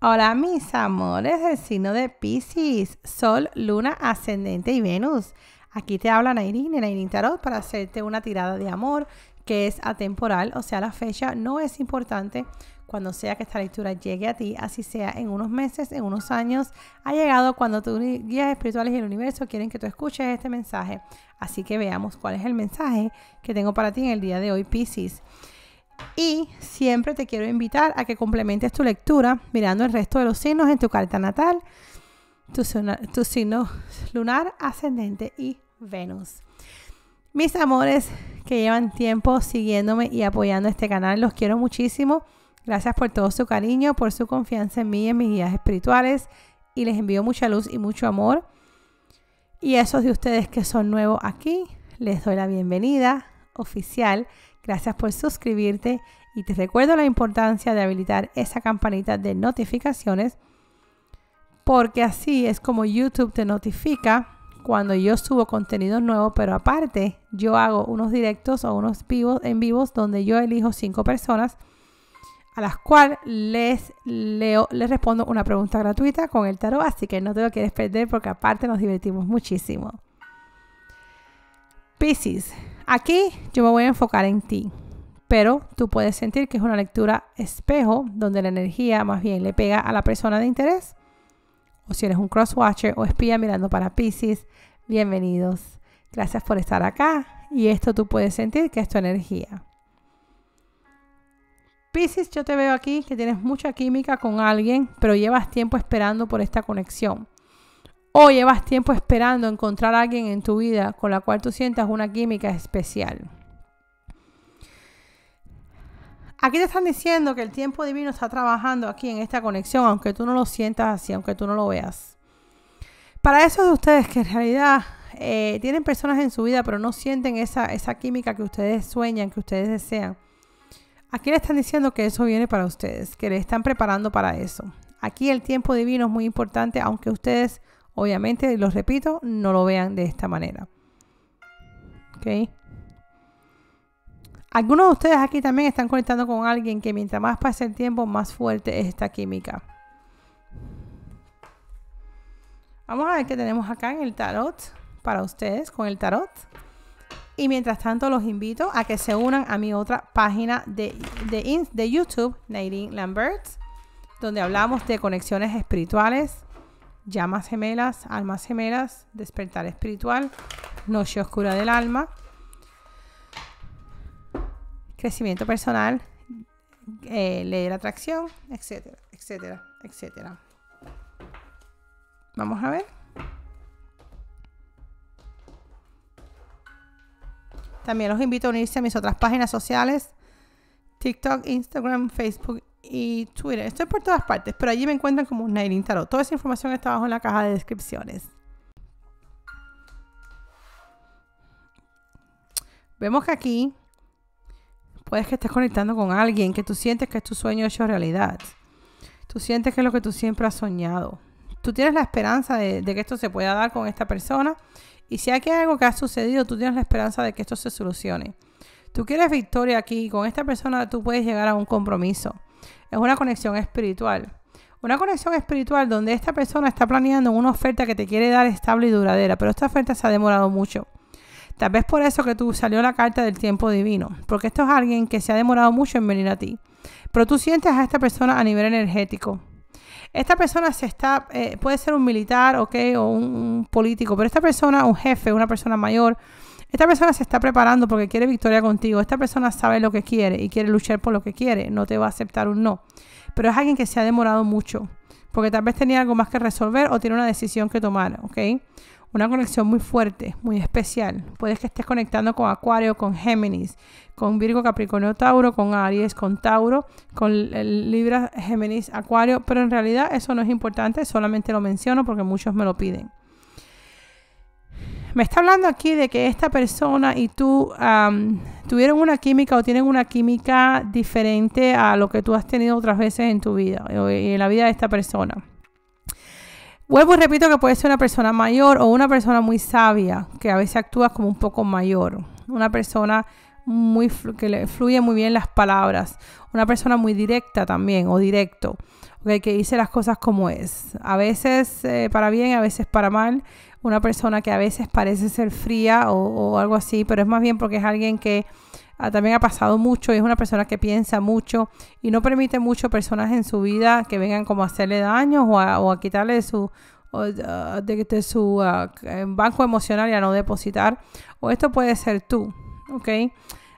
Hola mis amores del signo de Piscis, Sol, Luna, Ascendente y Venus. Aquí te habla Nayrin de Nayrin Tarot para hacerte una tirada de amor que es atemporal, o sea la fecha no es importante. Cuando sea que esta lectura llegue a ti, así sea en unos meses, en unos años, ha llegado cuando tus guías espirituales y el universo quieren que tú escuches este mensaje. Así que veamos cuál es el mensaje que tengo para ti en el día de hoy, Piscis. Y siempre te quiero invitar a que complementes tu lectura mirando el resto de los signos en tu carta natal, tu signo lunar, ascendente y Venus. Mis amores que llevan tiempo siguiéndome y apoyando este canal, los quiero muchísimo. Gracias por todo su cariño, por su confianza en mí y en mis guías espirituales. Y les envío mucha luz y mucho amor. Y a esos de ustedes que son nuevos aquí, les doy la bienvenida oficial. Gracias por suscribirte y te recuerdo la importancia de habilitar esa campanita de notificaciones, porque así es como YouTube te notifica cuando yo subo contenido nuevo, pero aparte yo hago unos directos o unos vivos en vivos donde yo elijo 5 personas a las cuales les respondo una pregunta gratuita con el tarot, así que no te lo quieres perder porque aparte nos divertimos muchísimo. Piscis. Aquí yo me voy a enfocar en ti, pero tú puedes sentir que es una lectura espejo donde la energía más bien le pega a la persona de interés. O si eres un crosswatcher o espía mirando para Piscis, bienvenidos. Gracias por estar acá y esto tú puedes sentir que es tu energía. Piscis, yo te veo aquí que tienes mucha química con alguien, pero llevas tiempo esperando por esta conexión. O llevas tiempo esperando encontrar a alguien en tu vida con la cual tú sientas una química especial. Aquí te están diciendo que el tiempo divino está trabajando aquí en esta conexión, aunque tú no lo sientas así, aunque tú no lo veas. Para esos de ustedes que en realidad tienen personas en su vida, pero no sienten esa química que ustedes sueñan, que ustedes desean. Aquí le están diciendo que eso viene para ustedes, que le están preparando para eso. Aquí el tiempo divino es muy importante, aunque ustedes... Obviamente, los repito, no lo vean de esta manera. ¿Ok? Algunos de ustedes aquí también están conectando con alguien que mientras más pasa el tiempo, más fuerte es esta química. Vamos a ver qué tenemos acá en el tarot para ustedes con el tarot. Y mientras tanto, los invito a que se unan a mi otra página de YouTube, Nayrin Lambert, donde hablamos de conexiones espirituales. Llamas gemelas, almas gemelas, despertar espiritual, noche oscura del alma, crecimiento personal, ley de la atracción, etcétera, etcétera, etcétera. Vamos a ver. También los invito a unirse a mis otras páginas sociales, TikTok, Instagram, Facebook y Twitter. Estoy por todas partes, pero allí me encuentran como Nayrin Tarot. Toda esa información está abajo en la caja de descripciones. Vemos que aquí puedes que estés conectando con alguien que tú sientes que es tu sueño hecho realidad. Tú sientes que es lo que tú siempre has soñado. Tú tienes la esperanza de que esto se pueda dar con esta persona. Y si aquí hay algo que ha sucedido, tú tienes la esperanza de que esto se solucione. Tú quieres victoria aquí. Y con esta persona tú puedes llegar a un compromiso. Es una conexión espiritual. Una conexión espiritual donde esta persona está planeando una oferta que te quiere dar estable y duradera. Pero esta oferta se ha demorado mucho. Tal vez por eso que tú salió la carta del tiempo divino. Porque esto es alguien que se ha demorado mucho en venir a ti. Pero tú sientes a esta persona a nivel energético. Esta persona puede ser un militar, ¿ok? O un político. Pero esta persona, un jefe, una persona mayor. Esta persona se está preparando porque quiere victoria contigo. Esta persona sabe lo que quiere y quiere luchar por lo que quiere. No te va a aceptar un no. Pero es alguien que se ha demorado mucho. Porque tal vez tenía algo más que resolver o tiene una decisión que tomar, ¿ok? Una conexión muy fuerte, muy especial. Puedes que estés conectando con Acuario, con Géminis, con Virgo, Capricornio, Tauro, con Aries, con Tauro, con Libra, Géminis, Acuario. Pero en realidad eso no es importante. Solamente lo menciono porque muchos me lo piden. Me está hablando aquí de que esta persona y tú tuvieron una química o tienen una química diferente a lo que tú has tenido otras veces en tu vida y en la vida de esta persona. Vuelvo y repito que puede ser una persona mayor o una persona muy sabia, que a veces actúa como un poco mayor. Una persona que fluye muy bien las palabras. Una persona muy directa también, o directo. Okay, que dice las cosas como es. A veces para bien, a veces para mal. Una persona que a veces parece ser fría o algo así, pero es más bien porque es alguien que también ha pasado mucho y es una persona que piensa mucho y no permite mucho personas en su vida que vengan como a hacerle daño o a quitarle de su banco emocional y a no depositar. O esto puede ser tú, ¿ok?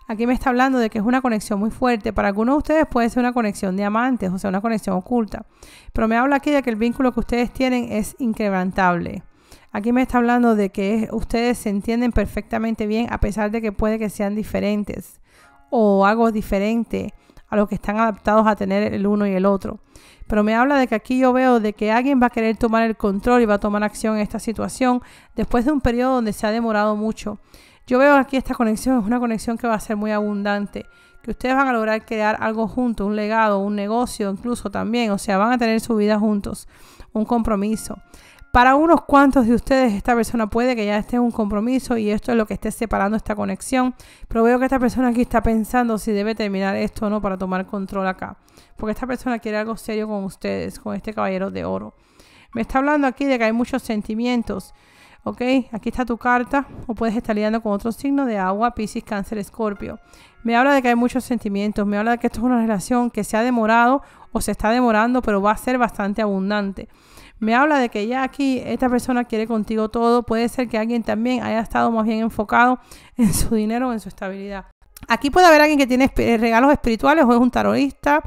Aquí me está hablando de que es una conexión muy fuerte. Para algunos de ustedes puede ser una conexión de amantes, o sea, una conexión oculta. Pero me habla aquí de que el vínculo que ustedes tienen es inquebrantable. Aquí me está hablando de que ustedes se entienden perfectamente bien a pesar de que puede que sean diferentes o algo diferente a lo que están adaptados a tener el uno y el otro. Pero me habla de que aquí yo veo de que alguien va a querer tomar el control y va a tomar acción en esta situación después de un periodo donde se ha demorado mucho. Yo veo aquí esta conexión, es una conexión que va a ser muy abundante, que ustedes van a lograr crear algo juntos, un legado, un negocio incluso también, o sea, van a tener su vida juntos, un compromiso. Para unos cuantos de ustedes esta persona puede que ya esté en un compromiso y esto es lo que esté separando esta conexión, pero veo que esta persona aquí está pensando si debe terminar esto o no para tomar control acá, porque esta persona quiere algo serio con ustedes, con este caballero de oro. Me está hablando aquí de que hay muchos sentimientos, ¿ok? Aquí está tu carta, o puedes estar lidiando con otro signo de agua, Piscis, Cáncer, Escorpio. Me habla de que hay muchos sentimientos, me habla de que esto es una relación que se ha demorado o se está demorando, pero va a ser bastante abundante. Me habla de que ya aquí esta persona quiere contigo todo. Puede ser que alguien también haya estado más bien enfocado en su dinero o en su estabilidad. Aquí puede haber alguien que tiene regalos espirituales, o es un tarotista,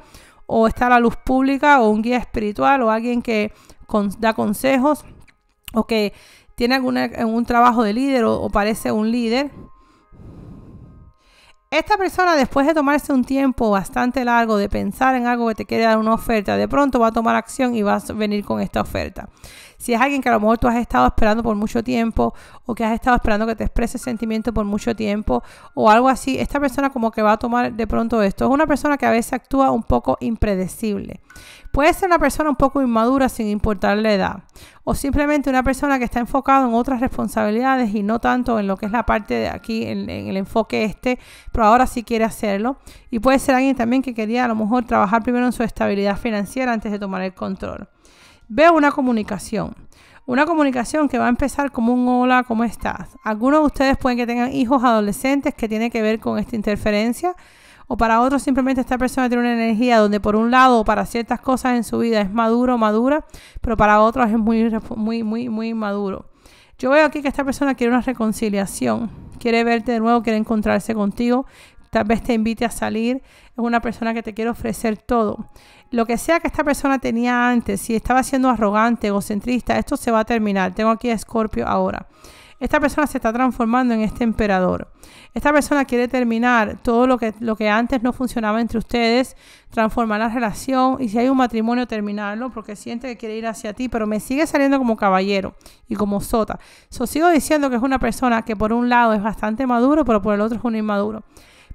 o está a la luz pública, o un guía espiritual, o alguien que da consejos, o que tiene algún trabajo de líder o parece un líder. Esta persona, después de tomarse un tiempo bastante largo de pensar en algo que te quiere dar una oferta, de pronto va a tomar acción y va a venir con esta oferta. Si es alguien que a lo mejor tú has estado esperando por mucho tiempo, o que has estado esperando que te exprese sentimiento por mucho tiempo, o algo así, esta persona como que va a tomar de pronto esto. Es una persona que a veces actúa un poco impredecible. Puede ser una persona un poco inmadura sin importar la edad, o simplemente una persona que está enfocada en otras responsabilidades y no tanto en lo que es la parte de aquí, en el enfoque este, pero ahora sí quiere hacerlo. Y puede ser alguien también que quería a lo mejor trabajar primero en su estabilidad financiera antes de tomar el control. Veo una comunicación que va a empezar como un hola, ¿cómo estás? Algunos de ustedes pueden que tengan hijos adolescentes que tienen que ver con esta interferencia. O para otros simplemente esta persona tiene una energía donde por un lado para ciertas cosas en su vida es maduro o madura, pero para otros es muy inmaduro. Yo veo aquí que esta persona quiere una reconciliación, quiere verte de nuevo, quiere encontrarse contigo, tal vez te invite a salir. Es una persona que te quiere ofrecer todo. Lo que sea que esta persona tenía antes, si estaba siendo arrogante, egocentrista, esto se va a terminar. Tengo aquí a Escorpio ahora. Esta persona se está transformando en este emperador. Esta persona quiere terminar todo lo que antes no funcionaba entre ustedes, transformar la relación y si hay un matrimonio terminarlo porque siente que quiere ir hacia ti, pero me sigue saliendo como caballero y como sota. So, sigo diciendo que es una persona que por un lado es bastante maduro, pero por el otro es un inmaduro.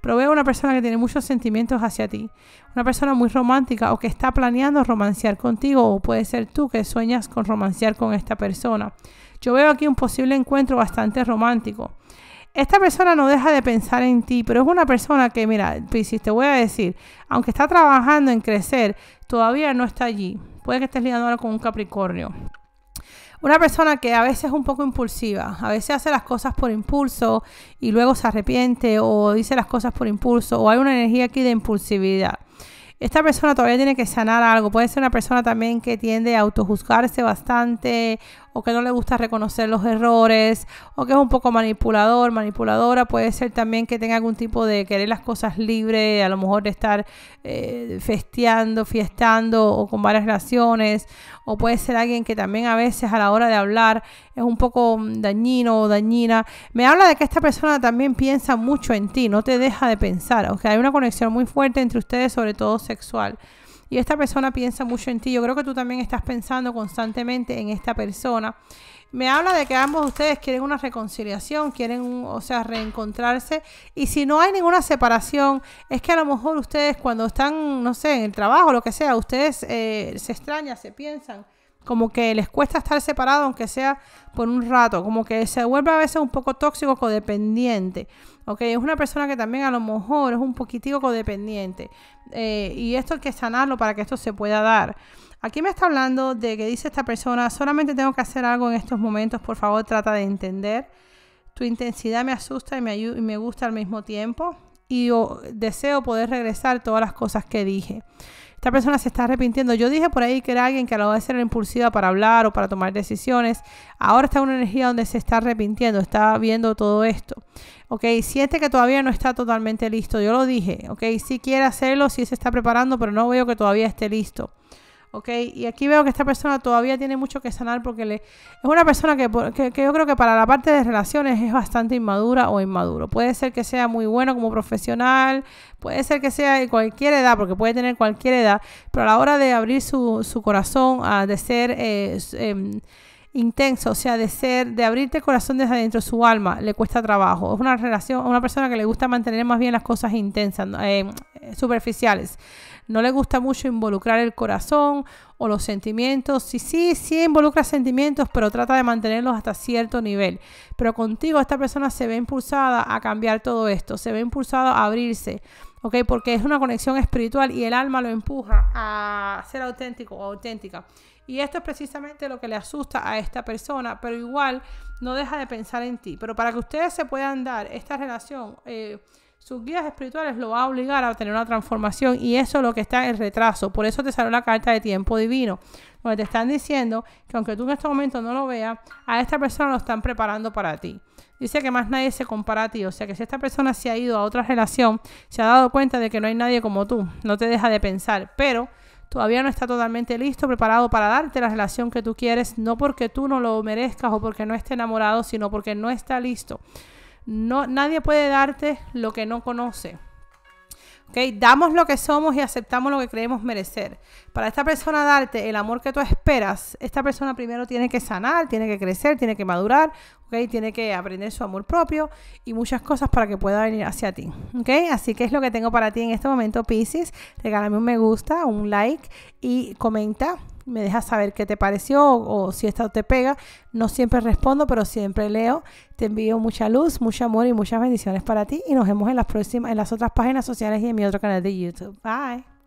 Pero veo una persona que tiene muchos sentimientos hacia ti. Una persona muy romántica o que está planeando romancear contigo o puede ser tú que sueñas con romancear con esta persona. Yo veo aquí un posible encuentro bastante romántico. Esta persona no deja de pensar en ti, pero es una persona que, mira, Piscis, te voy a decir, aunque está trabajando en crecer, todavía no está allí. Puede que estés lidiando ahora con un Capricornio. Una persona que a veces es un poco impulsiva, a veces hace las cosas por impulso y luego se arrepiente o dice las cosas por impulso o hay una energía aquí de impulsividad. Esta persona todavía tiene que sanar algo. Puede ser una persona también que tiende a autojuzgarse bastante o que no le gusta reconocer los errores o que es un poco manipulador, manipuladora. Puede ser también que tenga algún tipo de querer las cosas libres, a lo mejor de estar fiestando o con varias relaciones. O puede ser alguien que también a veces a la hora de hablar es un poco dañino o dañina. Me habla de que esta persona también piensa mucho en ti, no te deja de pensar. O sea, hay una conexión muy fuerte entre ustedes, sobre todo sexual. Y esta persona piensa mucho en ti. Yo creo que tú también estás pensando constantemente en esta persona. Me habla de que ambos de ustedes quieren una reconciliación, quieren, reencontrarse. Y si no hay ninguna separación, es que a lo mejor ustedes cuando están, no sé, en el trabajo, lo que sea, ustedes se extrañan, se piensan. Como que les cuesta estar separados, aunque sea por un rato. Como que se vuelve a veces un poco tóxico, codependiente. ¿Ok? Es una persona que también a lo mejor es un poquitico codependiente. Y esto hay que sanarlo para que esto se pueda dar. Aquí me está hablando de que dice esta persona, solamente tengo que hacer algo en estos momentos, por favor trata de entender. Tu intensidad me asusta y me gusta al mismo tiempo. Y yo deseo poder regresar todas las cosas que dije. Esta persona se está arrepintiendo. Yo dije por ahí que era alguien que a la vez era impulsiva para hablar o para tomar decisiones. Ahora está en una energía donde se está arrepintiendo, está viendo todo esto. Ok, siente que todavía no está totalmente listo. Yo lo dije, ok, sí quiere hacerlo, sí se está preparando, pero no veo que todavía esté listo. Ok, y aquí veo que esta persona todavía tiene mucho que sanar porque es una persona que yo creo que para la parte de relaciones es bastante inmadura o inmaduro. Puede ser que sea muy bueno como profesional, puede ser que sea de cualquier edad, porque puede tener cualquier edad, pero a la hora de abrir su corazón, de ser intenso, o sea, de abrirte el corazón desde adentro, su alma, le cuesta trabajo. Es una persona que le gusta mantener más bien las cosas intensas, superficiales. No le gusta mucho involucrar el corazón o los sentimientos. Sí involucra sentimientos, pero trata de mantenerlos hasta cierto nivel. Pero contigo esta persona se ve impulsada a cambiar todo esto, se ve impulsada a abrirse, ¿ok? Porque es una conexión espiritual y el alma lo empuja a ser auténtico o auténtica. Y esto es precisamente lo que le asusta a esta persona, pero igual no deja de pensar en ti. Pero para que ustedes se puedan dar esta relación, sus guías espirituales lo va a obligar a tener una transformación y eso es lo que está en retraso. Por eso te salió la carta de tiempo divino, donde te están diciendo que aunque tú en este momento no lo veas, a esta persona lo están preparando para ti. Dice que más nadie se compara a ti, o sea que si esta persona se ha ido a otra relación, se ha dado cuenta de que no hay nadie como tú, no te deja de pensar, pero todavía no está totalmente listo, preparado para darte la relación que tú quieres, no porque tú no lo merezcas o porque no esté enamorado, sino porque no está listo. No, nadie puede darte lo que no conoce. ¿Okay? Damos lo que somos y aceptamos lo que creemos merecer. Para esta persona darte el amor que tú esperas, esta persona primero tiene que sanar, tiene que crecer, tiene que madurar, ¿okay? Tiene que aprender su amor propio y muchas cosas para que pueda venir hacia ti. ¿Okay? Así que es lo que tengo para ti en este momento, Piscis. Regálame un me gusta, un like y comenta. Me dejas saber qué te pareció o si esta te pega. No siempre respondo, pero siempre leo. Te envío mucha luz, mucho amor y muchas bendiciones para ti. Y nos vemos en las otras páginas sociales y en mi otro canal de YouTube. Bye.